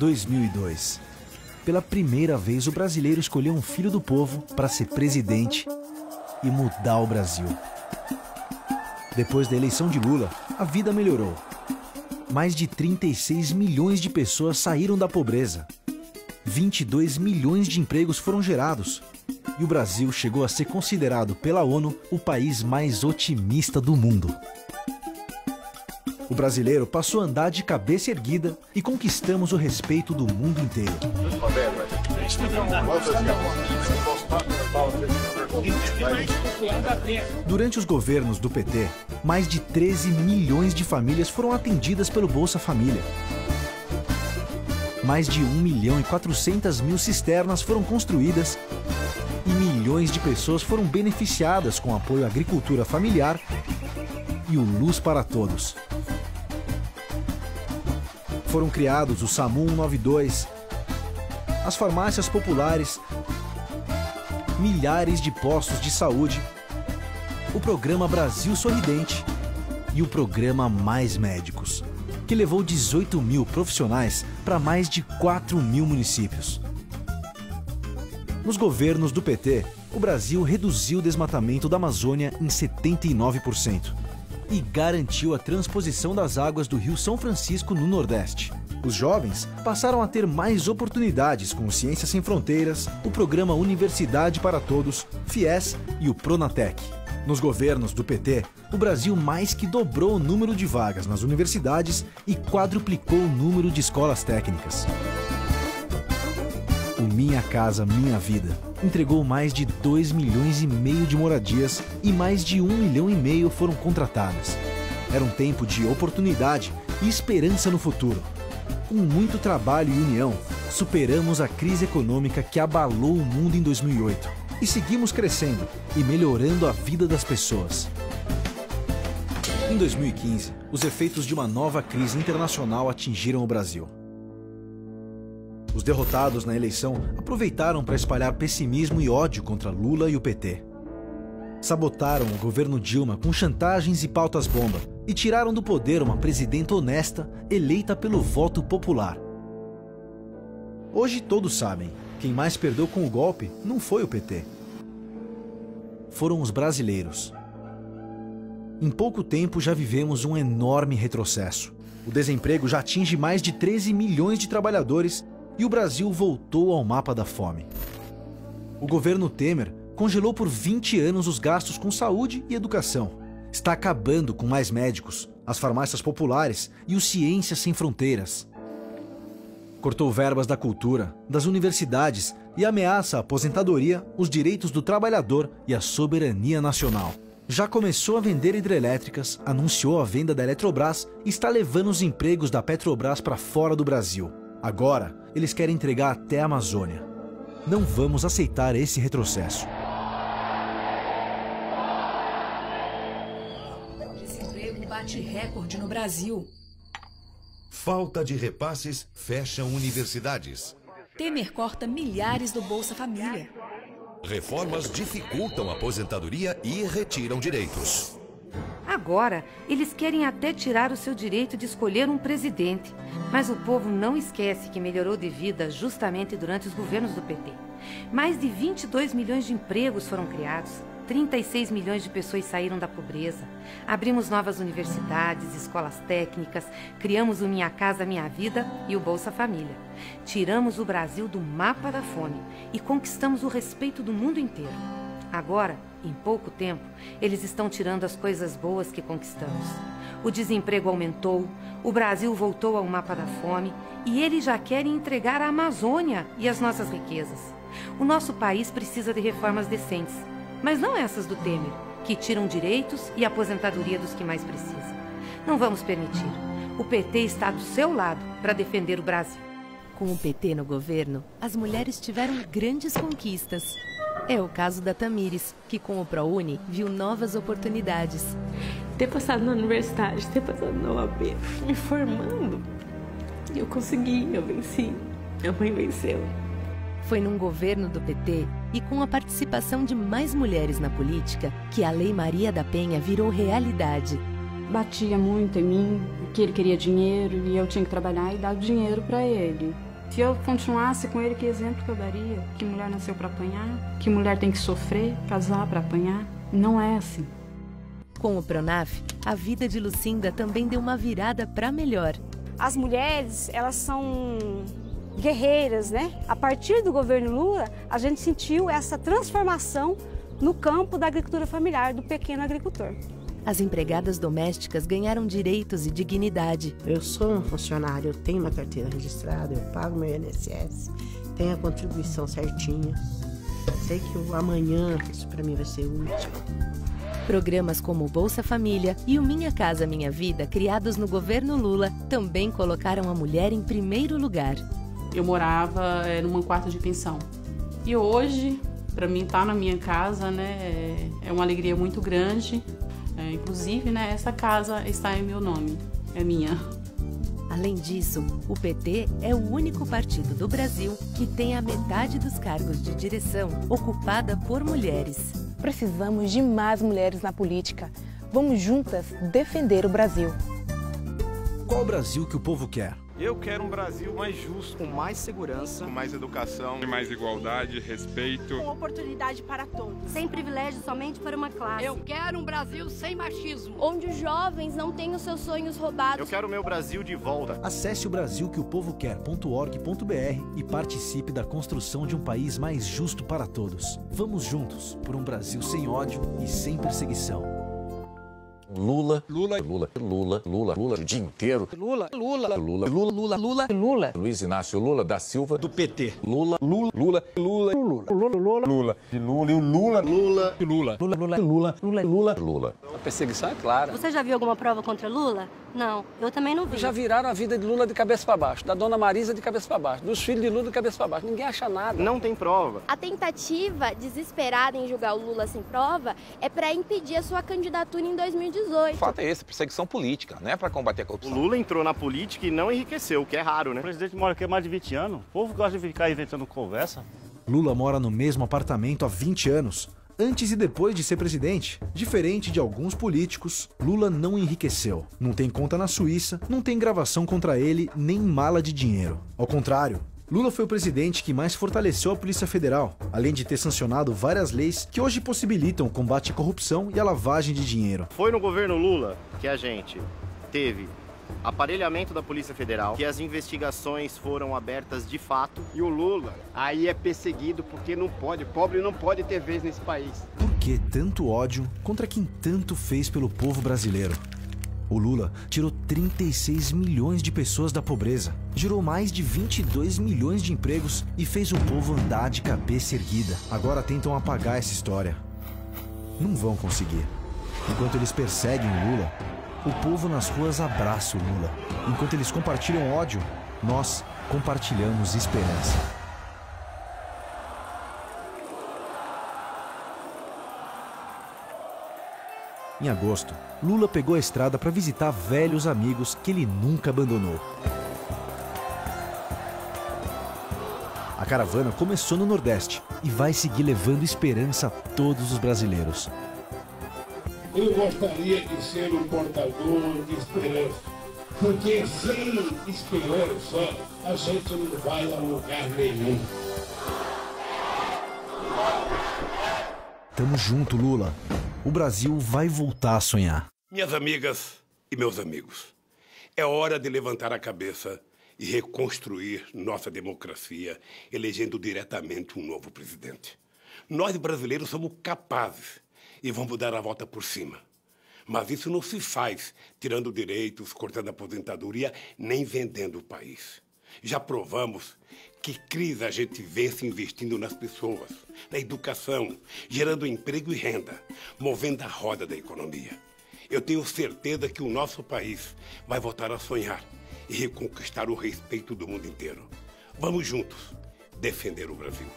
2002. Pela primeira vez, o brasileiro escolheu um filho do povo para ser presidente e mudar o Brasil. Depois da eleição de Lula, a vida melhorou. Mais de 36 milhões de pessoas saíram da pobreza. 22 milhões de empregos foram gerados. E o Brasil chegou a ser considerado pela ONU o país mais otimista do mundo. O brasileiro passou a andar de cabeça erguida e conquistamos o respeito do mundo inteiro. Durante os governos do PT, mais de 13 milhões de famílias foram atendidas pelo Bolsa Família. Mais de 1 milhão e 400 mil cisternas foram construídas e milhões de pessoas foram beneficiadas com apoio à agricultura familiar e o Luz para Todos. Foram criados o SAMU 192, as farmácias populares, milhares de postos de saúde, o programa Brasil Sorridente e o programa Mais Médicos, que levou 18 mil profissionais para mais de 4 mil municípios. Nos governos do PT, o Brasil reduziu o desmatamento da Amazônia em 79%. E garantiu a transposição das águas do Rio São Francisco no Nordeste. Os jovens passaram a ter mais oportunidades com Ciências Sem Fronteiras, o programa Universidade para Todos, Fies e o Pronatec. Nos governos do PT, o Brasil mais que dobrou o número de vagas nas universidades e quadruplicou o número de escolas técnicas. O Minha Casa Minha Vida entregou mais de 2 milhões e meio de moradias e mais de 1 milhão e meio foram contratadas. Era um tempo de oportunidade e esperança no futuro. Com muito trabalho e união, superamos a crise econômica que abalou o mundo em 2008 e seguimos crescendo e melhorando a vida das pessoas. Em 2015, os efeitos de uma nova crise internacional atingiram o Brasil. Os derrotados na eleição aproveitaram para espalhar pessimismo e ódio contra Lula e o PT. Sabotaram o governo Dilma com chantagens e pautas bomba e tiraram do poder uma presidenta honesta eleita pelo voto popular. Hoje todos sabem, quem mais perdeu com o golpe não foi o PT. Foram os brasileiros. Em pouco tempo já vivemos um enorme retrocesso. O desemprego já atinge mais de 13 milhões de trabalhadores e o Brasil voltou ao mapa da fome. O governo Temer congelou por 20 anos os gastos com saúde e educação. Está acabando com mais médicos, as farmácias populares e o Ciências Sem Fronteiras. Cortou verbas da cultura, das universidades e ameaça a aposentadoria, os direitos do trabalhador e a soberania nacional. Já começou a vender hidrelétricas, anunciou a venda da Eletrobras e está levando os empregos da Petrobras para fora do Brasil. Agora, eles querem entregar até a Amazônia. Não vamos aceitar esse retrocesso. O desemprego bate recorde no Brasil. Falta de repasses fecha universidades. Temer corta milhares do Bolsa Família. Reformas dificultam a aposentadoria e retiram direitos. Agora, eles querem até tirar o seu direito de escolher um presidente. Mas o povo não esquece que melhorou de vida justamente durante os governos do PT. Mais de 22 milhões de empregos foram criados, 36 milhões de pessoas saíram da pobreza. Abrimos novas universidades, escolas técnicas, criamos o Minha Casa Minha Vida e o Bolsa Família. Tiramos o Brasil do mapa da fome e conquistamos o respeito do mundo inteiro. Agora, em pouco tempo, eles estão tirando as coisas boas que conquistamos. O desemprego aumentou, o Brasil voltou ao mapa da fome e eles já querem entregar a Amazônia e as nossas riquezas. O nosso país precisa de reformas decentes, mas não essas do Temer, que tiram direitos e aposentadoria dos que mais precisam. Não vamos permitir. O PT está do seu lado para defender o Brasil. Com o PT no governo, as mulheres tiveram grandes conquistas. É o caso da Tamires, que com o ProUni viu novas oportunidades. Ter passado na universidade, ter passado na OAB, me formando, eu consegui, eu venci, minha mãe venceu. Foi num governo do PT e com a participação de mais mulheres na política que a Lei Maria da Penha virou realidade. Batia muito em mim, que ele queria dinheiro e eu tinha que trabalhar e dar dinheiro para ele. Se eu continuasse com ele, que exemplo que eu daria? Que mulher nasceu para apanhar? Que mulher tem que sofrer, casar para apanhar? Não é assim. Com o Pronaf, a vida de Lucinda também deu uma virada para melhor. As mulheres, elas são guerreiras, né? A partir do governo Lula, a gente sentiu essa transformação no campo da agricultura familiar, do pequeno agricultor. As empregadas domésticas ganharam direitos e dignidade. Eu sou um funcionário, eu tenho uma carteira registrada, eu pago meu INSS, tenho a contribuição certinha. Sei que o amanhã isso para mim vai ser útil. Programas como o Bolsa Família e o Minha Casa Minha Vida, criados no governo Lula, também colocaram a mulher em primeiro lugar. Eu morava num quarto de pensão e hoje, para mim, estar na minha casa, né, é uma alegria muito grande. Inclusive, né, essa casa está em meu nome, é minha. Além disso, o PT é o único partido do Brasil que tem a metade dos cargos de direção ocupada por mulheres. Precisamos de mais mulheres na política. Vamos juntas defender o Brasil. Qual Brasil que o povo quer? Eu quero um Brasil mais justo, com mais segurança, com mais educação, com mais igualdade, respeito. Com oportunidade para todos. Sem privilégio somente para uma classe. Eu quero um Brasil sem machismo. Onde os jovens não têm os seus sonhos roubados. Eu quero o meu Brasil de volta. Acesse o brasilqueopovoquer.org.br e participe da construção de um país mais justo para todos. Vamos juntos por um Brasil sem ódio e sem perseguição. Lula, Lula, Lula, Lula, Lula, Lula, o dia inteiro. Lula, Lula, Lula, Lula, Lula, Lula, Lula. Luiz Inácio Lula da Silva, do PT. Lula, Lula, Lula, Lula, Lula, Lula, Lula, Lula, Lula, Lula, Lula, Lula, Lula, Lula, Lula, Lula, Lula. A perseguição é clara. Você já viu alguma prova contra Lula? Não, eu também não vi. Já viraram a vida de Lula de cabeça para baixo, da dona Marisa de cabeça para baixo, dos filhos de Lula de cabeça para baixo. Ninguém acha nada. Não tem prova. A tentativa desesperada em julgar o Lula sem prova é para impedir a sua candidatura em 2018. O fato é esse, perseguição política, né? Para combater a corrupção. O Lula entrou na política e não enriqueceu, o que é raro, né? O presidente mora aqui há mais de 20 anos. O povo gosta de ficar inventando conversa. Lula mora no mesmo apartamento há 20 anos. Antes e depois de ser presidente, diferente de alguns políticos, Lula não enriqueceu. Não tem conta na Suíça, não tem gravação contra ele, nem mala de dinheiro. Ao contrário, Lula foi o presidente que mais fortaleceu a Polícia Federal, além de ter sancionado várias leis que hoje possibilitam o combate à corrupção e à lavagem de dinheiro. Foi no governo Lula que a gente teve aparelhamento da Polícia Federal, que as investigações foram abertas de fato. E o Lula aí é perseguido porque não pode, pobre não pode ter vez nesse país. Por que tanto ódio contra quem tanto fez pelo povo brasileiro? O Lula tirou 36 milhões de pessoas da pobreza, gerou mais de 22 milhões de empregos e fez o povo andar de cabeça erguida. Agora tentam apagar essa história. Não vão conseguir. Enquanto eles perseguem o Lula, o povo nas ruas abraça o Lula. Enquanto eles compartilham ódio, nós compartilhamos esperança. Em agosto, Lula pegou a estrada para visitar velhos amigos que ele nunca abandonou. A caravana começou no Nordeste e vai seguir levando esperança a todos os brasileiros. Eu gostaria de ser um portador de esperança, porque sem esperança a gente não vai a lugar nenhum. Tamo junto, Lula. O Brasil vai voltar a sonhar. Minhas amigas e meus amigos, é hora de levantar a cabeça e reconstruir nossa democracia, elegendo diretamente um novo presidente. Nós, brasileiros, somos capazes e vamos dar a volta por cima. Mas isso não se faz tirando direitos, cortando a aposentadoria, nem vendendo o país. Já provamos que crise a gente vence investindo nas pessoas, na educação, gerando emprego e renda, movendo a roda da economia. Eu tenho certeza que o nosso país vai voltar a sonhar e reconquistar o respeito do mundo inteiro. Vamos juntos defender o Brasil.